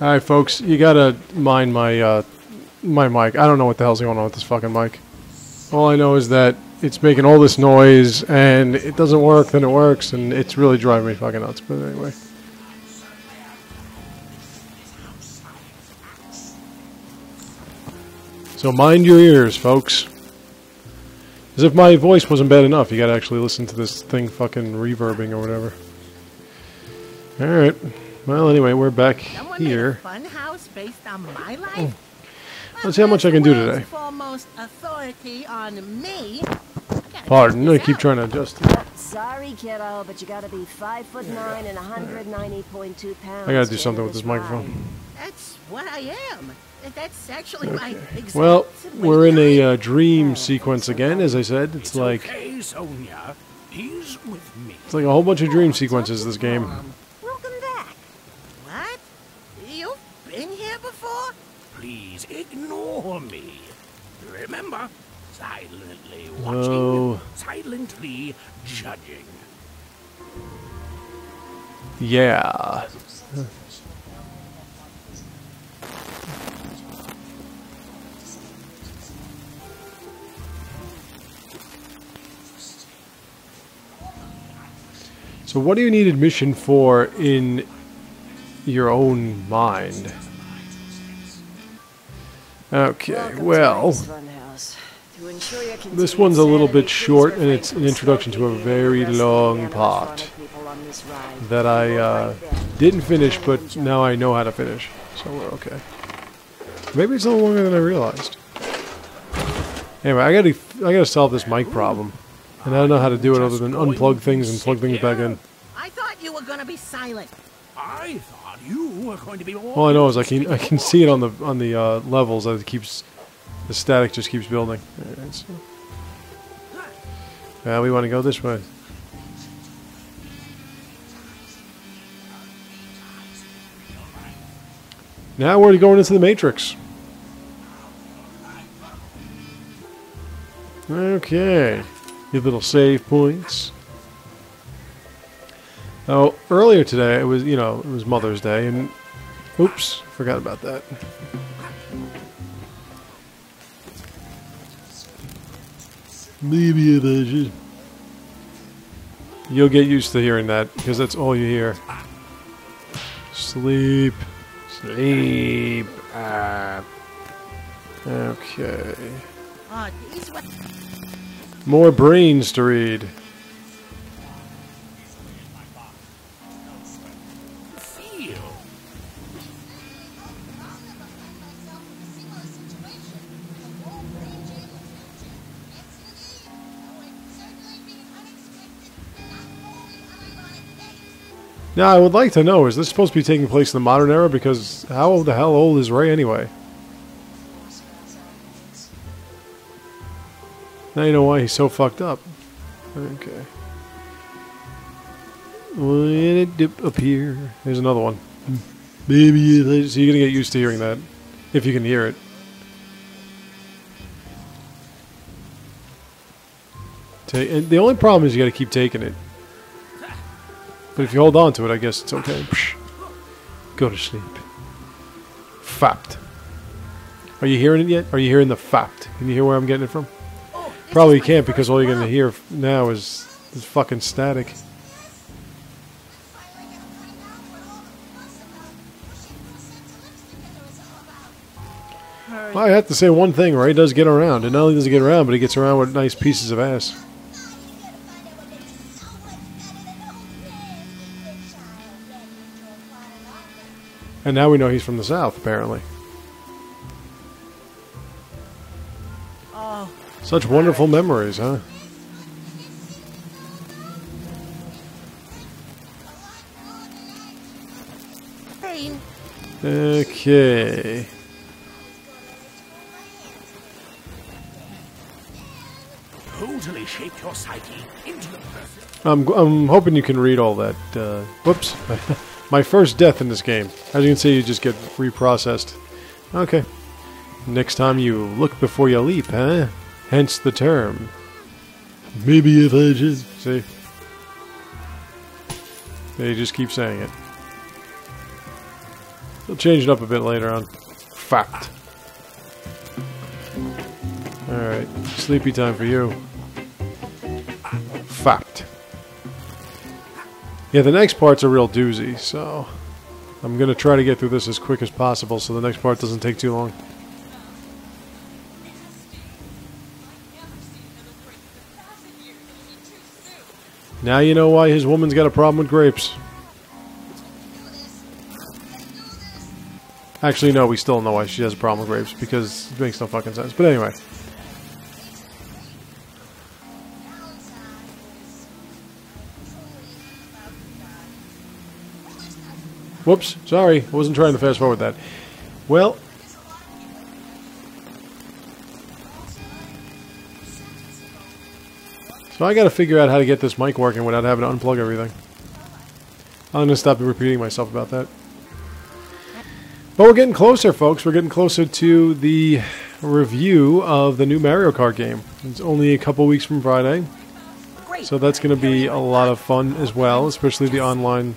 All right, folks, you gotta mind my my mic. I don't know what the hell's going on with this fucking mic. All I know is that it's making all this noise, and it doesn't work, then it works, and it's really driving me fucking nuts. But anyway. So mind your ears, folks. As if my voice wasn't bad enough, you gotta actually listen to this thing fucking reverbing or whatever. Alright. Well, anyway, we're back here. Someone made a fun house based on my life? Let's see how much I can do today. Foremost authority on me. Pardon, I keep trying to adjust it. Sorry, kiddo, but you gotta be 5'9" and 190.2 pounds. I gotta do something with this microphone. That's what I am. That's actually my exact. Well, we're in a dream sequence again, as I said. It's like okay, Sonia. He's with me. It's like a whole bunch of dream sequences this game. Welcome back. What? You've been here before? Please ignore me. Remember, silently watching, silently judging. Yeah. So what do you need admission for in your own mind? Okay, well, this one's a little bit short, and it's an introduction to a very long part that I didn't finish, but now I know how to finish, so we're okay. Maybe it's a little longer than I realized. Anyway, I gotta solve this mic problem. And I don't know how to do it other than unplug things and plug things back in. I thought you were going to be silent. I thought you were going to be. All I know is I can see it on the levels that it keeps. The static just keeps building. All right, so. We want to go this way. Now we're going into the Matrix. Okay. Your little save points. Oh, earlier today it was Mother's Day, and oops, forgot about that. Maybe it should. You'll get used to hearing that because that's all you hear. Sleep, sleep. Okay. Oh, these were. More brains to read. Now, I would like to know, is this supposed to be taking place in the modern era? Because how the hell old is Ray anyway? Now you know why he's so fucked up. Okay. When it dip appear. Here's another one. Baby, so you're gonna get used to hearing that. If you can hear it. And the only problem is you gotta keep taking it. But if you hold on to it, I guess it's okay. Go to sleep. Fapped. Are you hearing it yet? Are you hearing the fapped? Can you hear where I'm getting it from? Probably can't, because all you're going to hear now is this fucking static. Well, I have to say one thing, Ray does get around. And not only does he get around, but he gets around with nice pieces of ass. And now we know he's from the South, apparently. Such wonderful memories, huh? Okay. Totally shaped your psyche into the perfect. I'm hoping you can read all that. Whoops. My first death in this game. As you can see, you just get reprocessed. Okay. Next time you look before you leap, huh? Hence the term. Maybe if I just... See? They just keep saying it. We'll change it up a bit later on. Fact. Alright, sleepy time for you. Fact. Yeah, the next part's a real doozy, so I'm gonna try to get through this as quick as possible so the next part doesn't take too long. Now you know why his woman's got a problem with grapes. Actually, no, we still know why she has a problem with grapes, because it makes no fucking sense. But anyway. Whoops, sorry, I wasn't trying to fast forward that. Well. So I gotta figure out how to get this mic working without having to unplug everything. I'm gonna stop repeating myself about that. But we're getting closer, folks. We're getting closer to the review of the new Mario Kart game. It's only a couple weeks from Friday. So that's going to be a lot of fun as well, especially the online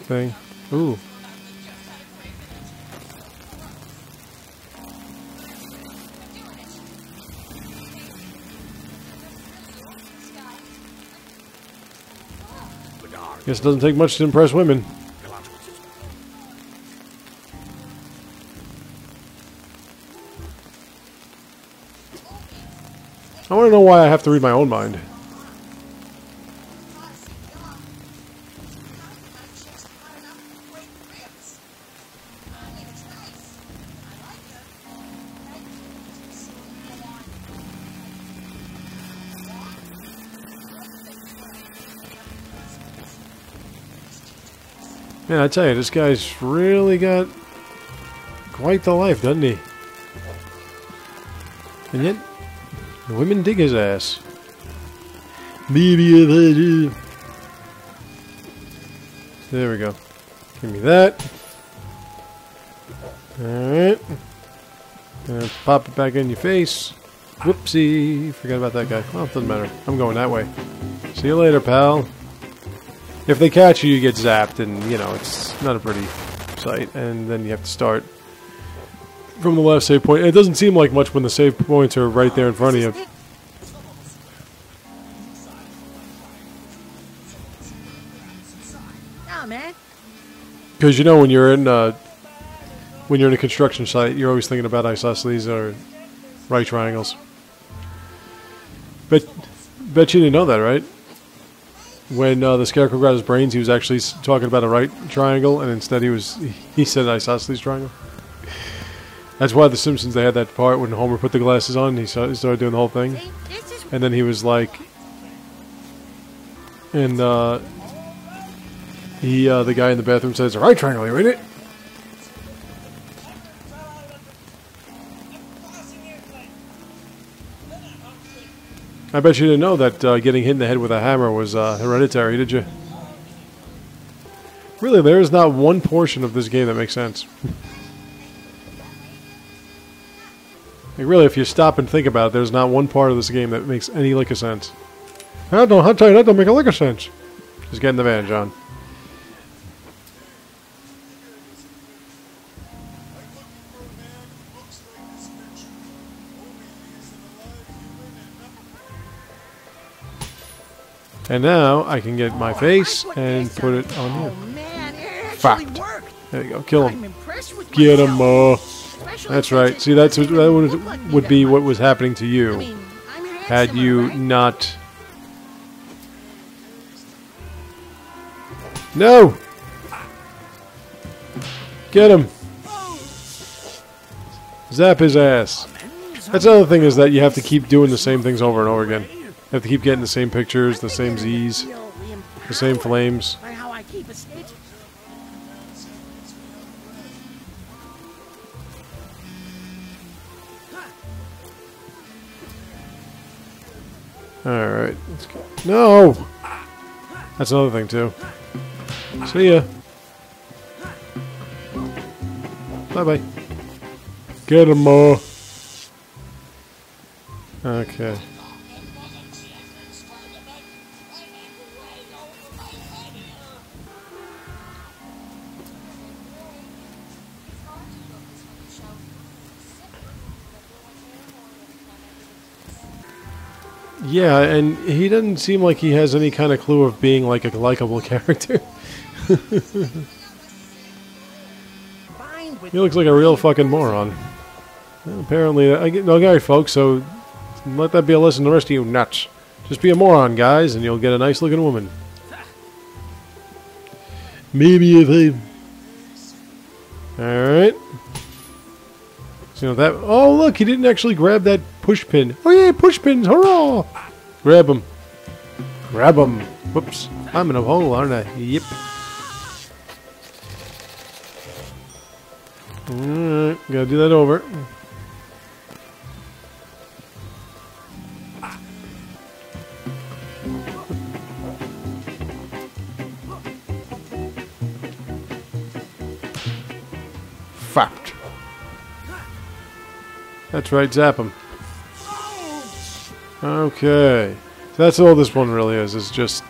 thing. Ooh. Guess it doesn't take much to impress women. I want to know why I have to read my own mind. Man, I tell you, this guy's really got quite the life, doesn't he? And yet, the women dig his ass. There we go. Give me that. Alright. Pop it back in your face. Whoopsie. Forgot about that guy. Well, it doesn't matter. I'm going that way. See you later, pal. If they catch you, you get zapped, and, you know, it's not a pretty sight. And then you have to start from the last save point. It doesn't seem like much when the save points are right there in front of you. Because you know when you're in a construction site, you're always thinking about isosceles or right triangles. Bet you didn't know that, right? When the Scarecrow got his brains, he was actually talking about a right triangle, and instead he said isosceles triangle. That's why The Simpsons, they had that part when Homer put the glasses on and he started doing the whole thing. And then he was like... And, the guy in the bathroom says, "Right triangle, you read it?" I bet you didn't know that getting hit in the head with a hammer was hereditary, did you? Really, there is not one portion of this game that makes sense. Like, really, if you stop and think about it, there's not one part of this game that makes any lick of sense. I don't know how to tell you that don't make a lick of sense. Just get in the van, John. And now I can get my face and put it on here. Fact. There you go. Kill him. Get him more. That's right. See, that would be what was happening to you had you not... No! Get him! Zap his ass. That's another thing, is that you have to keep doing the same things over and over again. You have to keep getting the same pictures, the same Z's, the same flames. Alright, let's go. No! That's another thing, too. See ya. Bye-bye. Get him more. Okay. Yeah, and he doesn't seem like he has any kind of clue of being like a likable character. He looks like a real fucking moron. Well, apparently, I get no guy, folks, so let that be a lesson to the rest of you nuts. Just be a moron, guys, and you'll get a nice looking woman. Maybe if I... Alright. So, you know, that... Oh, look, he didn't actually grab that push pin. Oh, yeah, push pins, hurrah! Grab him. Grab him. Whoops. I'm in a hole, aren't I? Yep. Alright, gotta do that over. Fact. That's right, zap him. Okay. So that's all this one really is just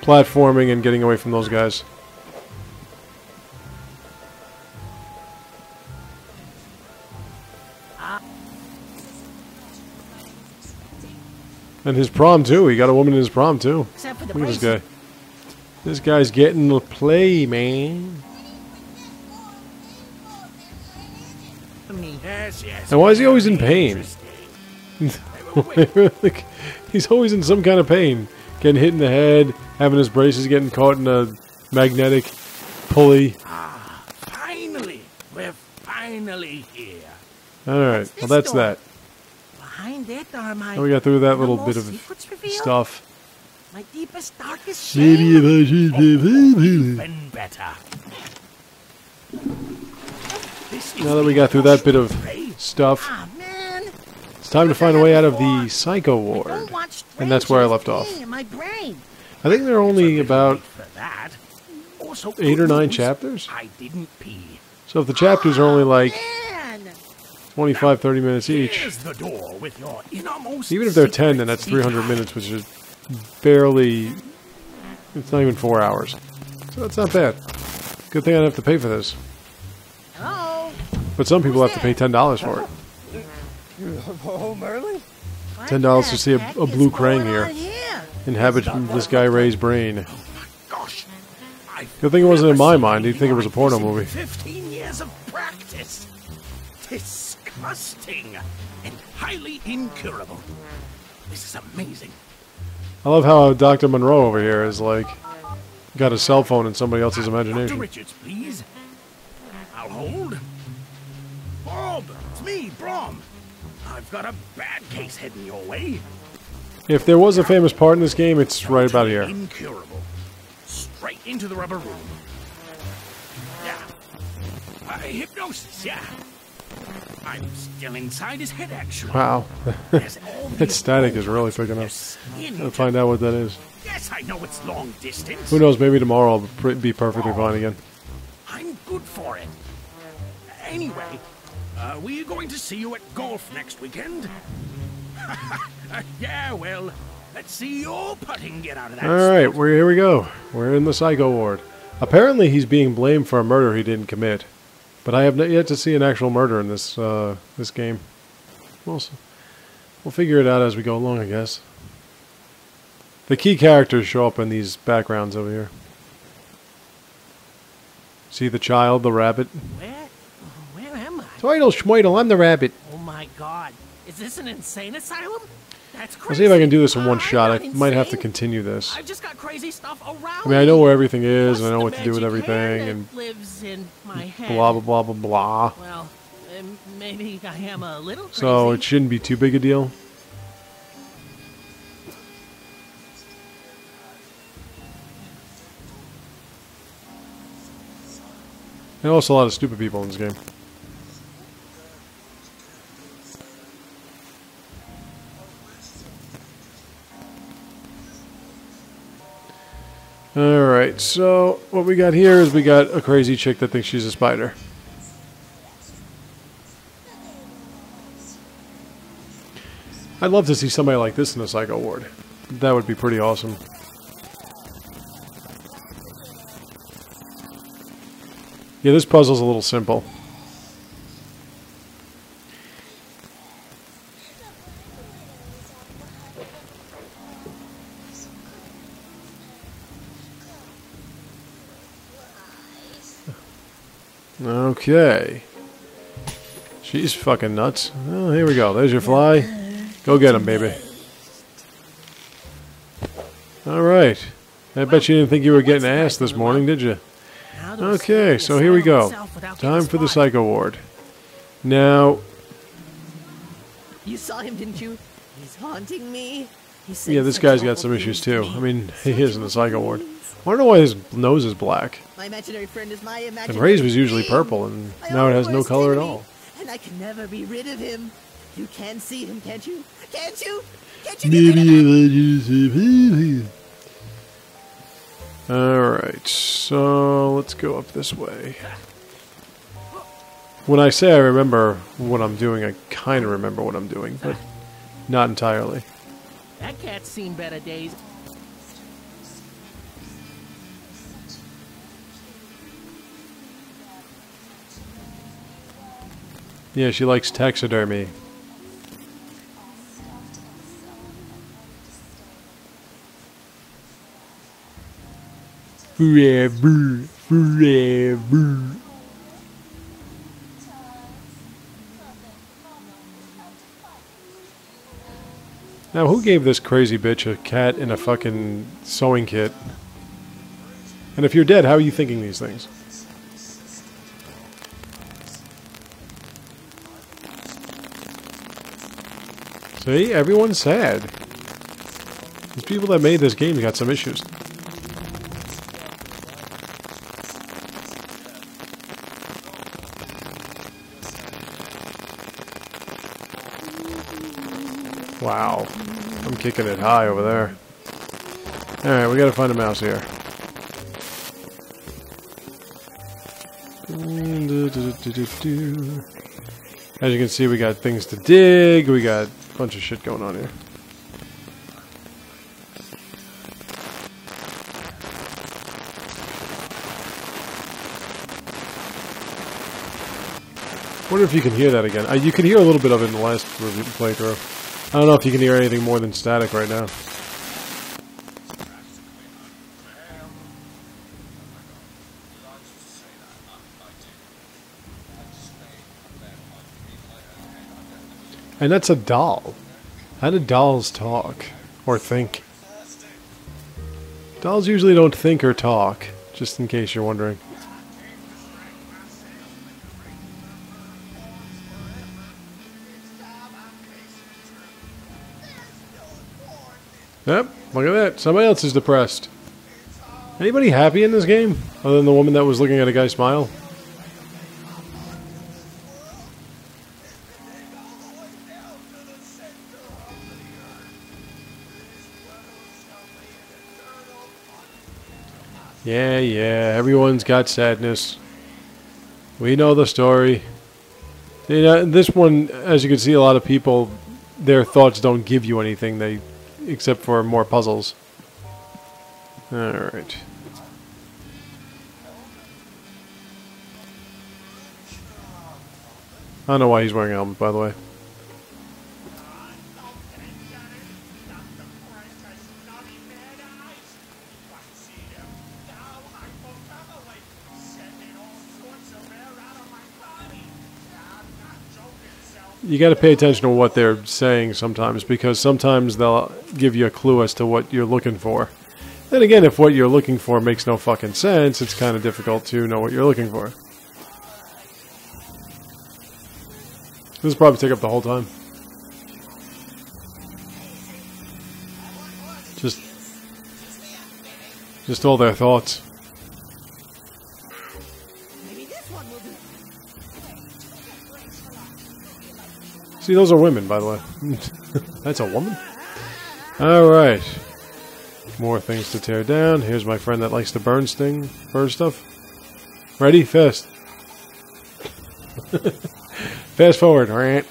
platforming and getting away from those guys. And his prom, too. He got a woman in his prom, too. Look at this guy. This guy's getting the play, man. And why is he always in pain? He's always in some kind of pain. Getting hit in the head, having his braces, getting caught in a magnetic pulley. Ah, finally. We're finally here. Alright, well that's that. Oh, we got through that little bit of stuff. My deepest, darkest shade. Even better. Now that we got through that bit of stuff, it's time to find a way out of the Psycho Ward. And that's where I left off. I think there are only about 8 or 9 chapters. So if the chapters are only like 25–30 minutes each. Even if they're 10, then that's 300 minutes, which is barely... It's not even 4 hours. So that's not bad. Good thing I don't have to pay for this. But some people have to pay $10 for it. $10 to see a blue crane here. Inhabit this guy Ray's brain. Good thing it wasn't in my mind. You'd think it was a porno movie. 15 years of practice. Disgusting and highly incurable. This is amazing. I love how Dr. Monroe over here is like got a cell phone in somebody else's imagination. Dr. Richards, please. I'll hold. Bob, it's me, Brom. I've got a bad case heading your way. If there was a famous part in this game, it's right about here. Incurable. Straight into the rubber room. Yeah. Hypnosis, yeah. I'm still inside his head, actually. Wow. That static is really picking up. I'll find out what that is. Yes, I know it's long distance. Who knows, maybe tomorrow I'll be perfectly fine again. I'm good for it. Anyway, we're going to see you at golf next weekend. Yeah, well, let's see your putting get out of that. Alright, here we go. We're in the Psycho Ward. Apparently he's being blamed for a murder he didn't commit. But I have not yet to see an actual murder in this this game. We'll figure it out as we go along, I guess. The key characters show up in these backgrounds over here. See the child, the rabbit. Where am I? Tweedle Schmoidle, I'm the rabbit. Oh my God, is this an insane asylum? That's crazy. I'll see if I can do this in one shot. I might have to continue this. I've just got crazy stuff around. I mean, I know where everything is, and I know what to do with everything, and lives in my head. Blah blah blah blah blah. Well, maybe I am a little crazy. So it shouldn't be too big a deal. And also a lot of stupid people in this game. Alright, so what we got here is we got a crazy chick that thinks she's a spider. I'd love to see somebody like this in the Psycho Ward. That would be pretty awesome. Yeah, this puzzle's a little simple. Okay. She's fucking nuts. Oh, here we go. There's your fly. Go get him, baby. Alright. I bet you didn't think you were getting ass this morning, did you? Okay, so here we go. Time for the psycho ward. Now... You saw him, didn't you? He's haunting me. Yeah, this guy's got some issues, too. I mean, he is in the psycho ward. I wonder why his nose is black. My imaginary friend is my imaginary. And Ray's was usually purple, and now it has no color at all. And I can never be rid of him. You can see him, can't you? Can't you? Can't you get rid of him? Alright, so let's go up this way. When I say I remember what I'm doing, I kind of remember what I'm doing, but not entirely. That cat's seen better days. Yeah, she likes taxidermy. Forever, forever. Now, who gave this crazy bitch a cat and a fucking sewing kit? And if you're dead, how are you thinking these things? See? Everyone's sad. These people that made this game got some issues. Wow. I'm kicking it high over there. Alright, we gotta find a mouse here. As you can see, we got things to dig, we got a bunch of shit going on here. I wonder if you can hear that again. You can hear a little bit of it in the last playthrough. I don't know if you can hear anything more than static right now. And that's a doll. How do dolls talk? Or think? Dolls usually don't think or talk, just in case you're wondering. Yep, look at that. Somebody else is depressed. Anybody happy in this game? Other than the woman that was looking at a guy smile? Yeah, everyone's got sadness. We know the story. You know, this one, as you can see, a lot of people, their thoughts don't give you anything. They... Except for more puzzles. Alright. I don't know why he's wearing a helmet, by the way. You got to pay attention to what they're saying sometimes, because sometimes they'll give you a clue as to what you're looking for. Then again, if what you're looking for makes no fucking sense, it's kind of difficult to know what you're looking for. This will probably take up the whole time. Just all their thoughts. See, those are women, by the way. That's a woman? Alright. More things to tear down. Here's my friend that likes to burn stuff. Ready? Fast. Fast forward, alright.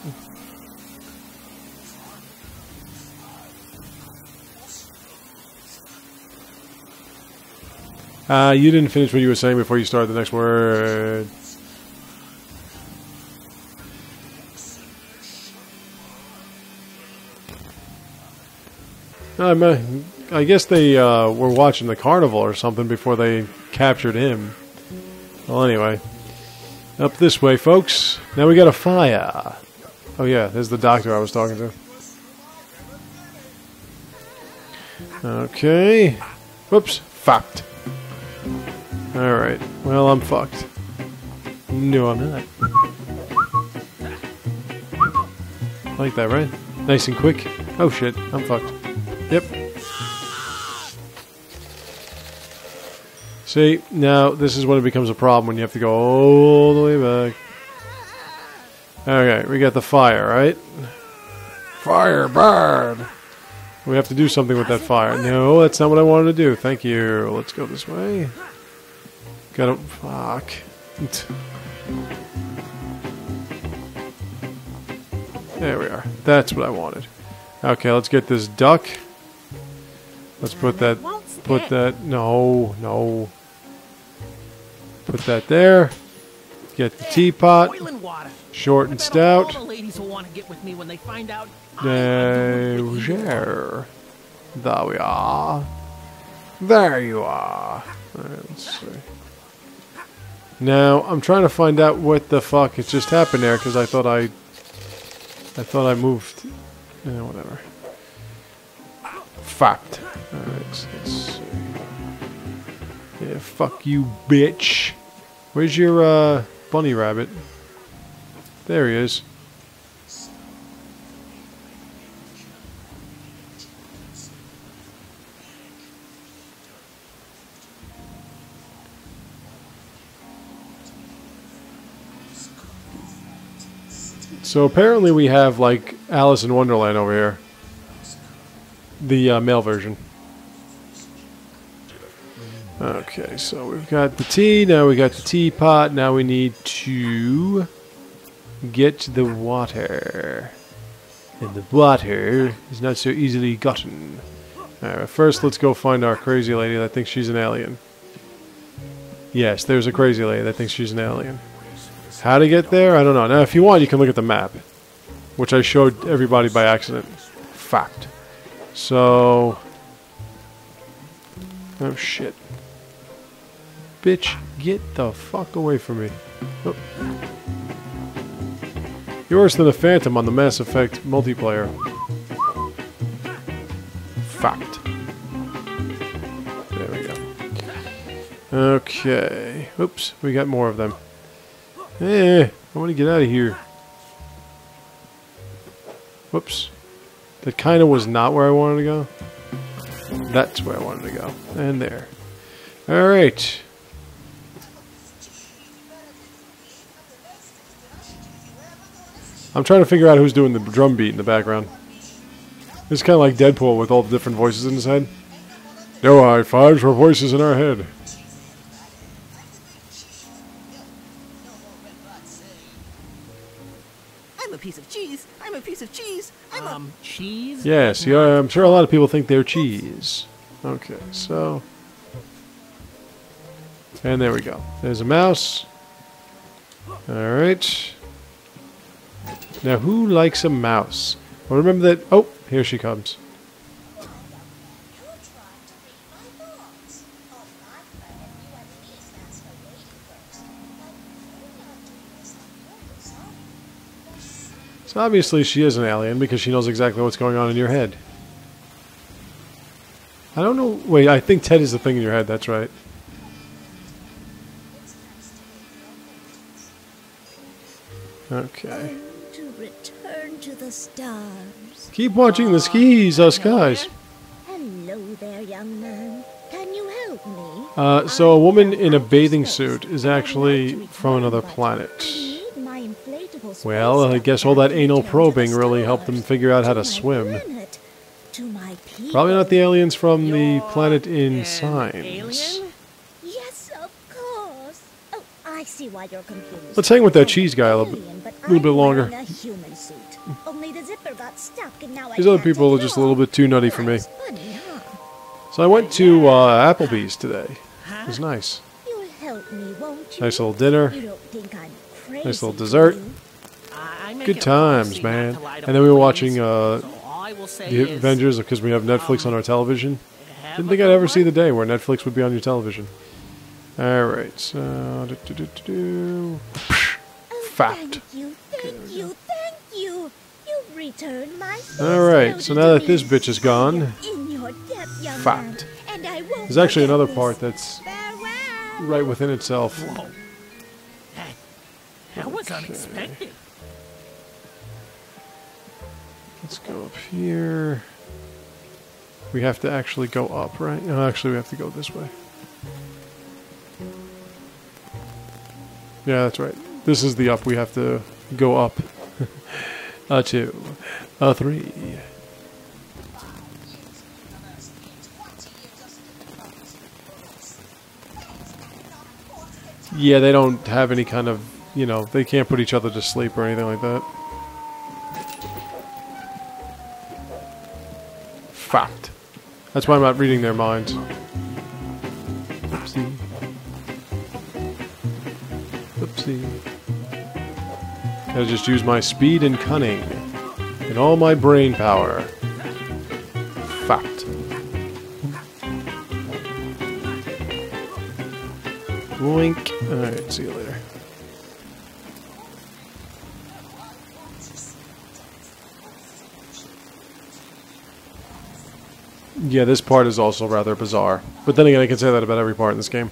You didn't finish what you were saying before you started the next word. I guess they were watching the carnival or something before they captured him. Well, anyway. Up this way, folks. Now we got a fire. Oh yeah, there's the doctor I was talking to. Okay. Whoops. Fucked. Alright. Well, I'm fucked. No, I'm not. Like that, right? Nice and quick. Oh shit, I'm fucked. Yep. See, now this is when it becomes a problem when you have to go all the way back. Okay, we got the fire, right? Fire burn! We have to do something with that fire. No, that's not what I wanted to do. Thank you. Let's go this way. Gotta... fuck. There we are. That's what I wanted. Okay, let's get this duck. Let's put that... put that... no, no. Put that there. Get the teapot. Short and stout. There we are. There you are. Alright, let's see. Now, I'm trying to find out what the fuck has just happened there, because I thought I moved... yeah, whatever. Fact. Alright, let's see. Yeah, fuck you, bitch. Where's your, bunny rabbit? There he is. So apparently we have, like, Alice in Wonderland over here. The male version. Okay, so we've got the tea, now we got the teapot, now we need to get the water. And the water is not so easily gotten. Alright, first let's go find our crazy lady that thinks she's an alien. Yes, there's a crazy lady that thinks she's an alien. How to get there? I don't know. Now, if you want, you can look at the map, which I showed everybody by accident. Fact. So... oh, shit. Bitch, get the fuck away from me. Oh. You're worse than a phantom on the Mass Effect multiplayer. Fact. There we go. Okay. Oops, we got more of them. Eh, I want to get out of here. Whoops. That kind of was not where I wanted to go. That's where I wanted to go. And there. Alright. I'm trying to figure out who's doing the drum beat in the background. It's kind of like Deadpool with all the different voices in his head. No high fives for voices in our head. Cheese? Yes, yeah, I'm sure a lot of people think they're cheese. Okay, so... and there we go. There's a mouse. Alright. Now, who likes a mouse? Well, remember that... oh, here she comes. So obviously she is an alien because she knows exactly what's going on in your head. I don't know... wait, I think Ted is the thing in your head, that's right. Okay. To return to the stars. Keep watching the skis, us guys. Hello there, young man. Can you help me? So a woman in a bathing suit is actually from another planet. Well, I guess all that anal probing really helped them figure out how to swim. Probably not the aliens from the planet in Signs. Yes, of course. Oh, I see why you're confused. Let's hang with that cheese guy a little bit longer. These other people are just a little bit too nutty for me. So I went to Applebee's today. It was nice. Nice little dinner. Nice little dessert. Good times, man. And then we were watching The Avengers because we have Netflix on our television. Didn't think I'd ever see the day where Netflix would be on your television. Alright, so... Fact. Thank you. You've returned my... Alright, so now that this bitch is gone... Fact. There's actually another part that's... right within itself. Whoa. That was unexpected. Let's go up here. We have to actually go up, right? No, actually we have to go this way. Yeah, that's right. This is the up. We have to go up. A two. A three. Yeah, they don't have any kind of, you know, they can't put each other to sleep or anything like that. Fact. That's why I'm not reading their minds. Oopsie. Oopsie. I just use my speed and cunning. And all my brain power. Fact. Boink. Alright, see you later. Yeah, this part is also rather bizarre. But then again, I can say that about every part in this game.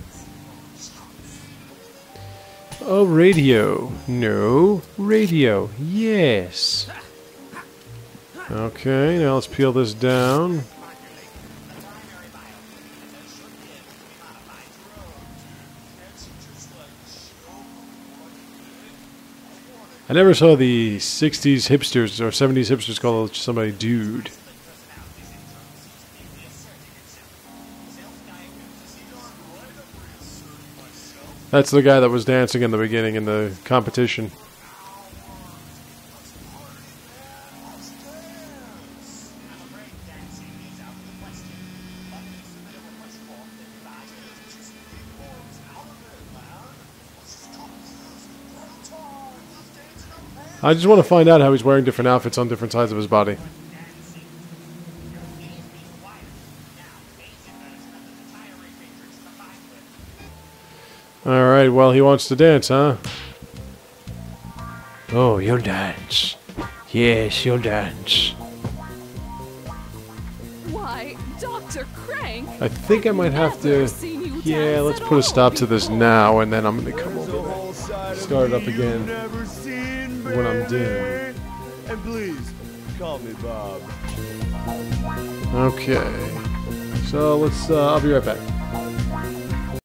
Oh, radio. No. Radio. Yes. Okay, now let's peel this down. I never saw the 60s hipsters or 70s hipsters call somebody dude. That's the guy that was dancing in the beginning in the competition. I just want to find out how he's wearing different outfits on different sides of his body. Alright, well, he wants to dance, huh? Oh, you'll dance. Yes, you'll dance. Why, Dr. Crank? I think I might have to... Yeah, let's put a stop to this now, and then I'm going to come over there. Start it up again when I'm done. And please, call me Bob. Okay. So, let's... I'll be right back.